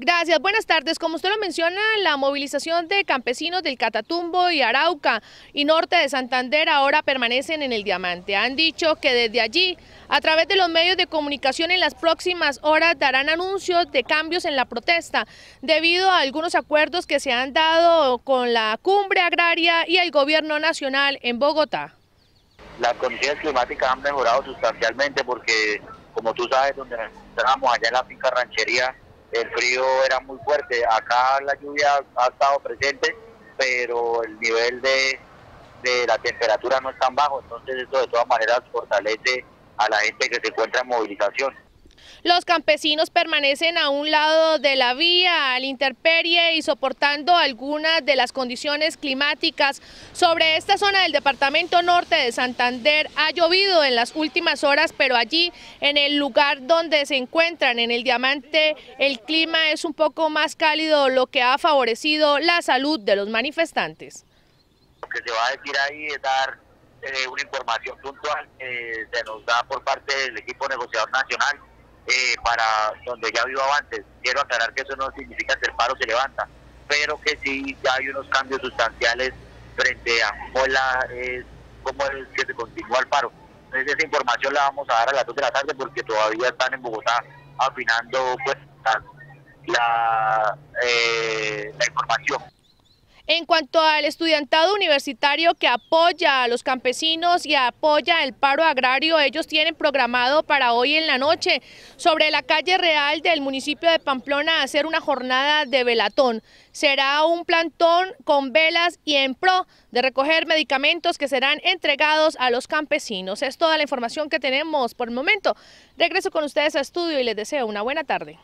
Gracias, buenas tardes. Como usted lo menciona, la movilización de campesinos del Catatumbo y Arauca y Norte de Santander ahora permanecen en el Diamante. Han dicho que desde allí, a través de los medios de comunicación, en las próximas horas darán anuncios de cambios en la protesta debido a algunos acuerdos que se han dado con la Cumbre Agraria y el Gobierno Nacional en Bogotá. Las condiciones climáticas han mejorado sustancialmente porque, como tú sabes, donde nos encontramos allá en la finca ranchería, el frío era muy fuerte. Acá la lluvia ha estado presente, pero el nivel de la temperatura no es tan bajo, entonces eso de todas maneras fortalece a la gente que se encuentra en movilización. Los campesinos permanecen a un lado de la vía, a la intemperie y soportando algunas de las condiciones climáticas. Sobre esta zona del departamento Norte de Santander ha llovido en las últimas horas, pero allí, en el lugar donde se encuentran, en el Diamante, el clima es un poco más cálido, lo que ha favorecido la salud de los manifestantes. Lo que se va a decir ahí es dar una información puntual que se nos da por parte del equipo negociador nacional. Para donde ya vivo antes, quiero aclarar que eso no significa que el paro se levanta, pero que sí ya hay unos cambios sustanciales frente a cómo es que se continúa el paro. Entonces esa información la vamos a dar a las 2 de la tarde porque todavía están en Bogotá afinando pues, la información. En cuanto al estudiantado universitario que apoya a los campesinos y apoya el paro agrario, ellos tienen programado para hoy en la noche sobre la calle Real del municipio de Pamplona hacer una jornada de velatón. Será un plantón con velas y en pro de recoger medicamentos que serán entregados a los campesinos. Es toda la información que tenemos por el momento. Regreso con ustedes a estudio y les deseo una buena tarde.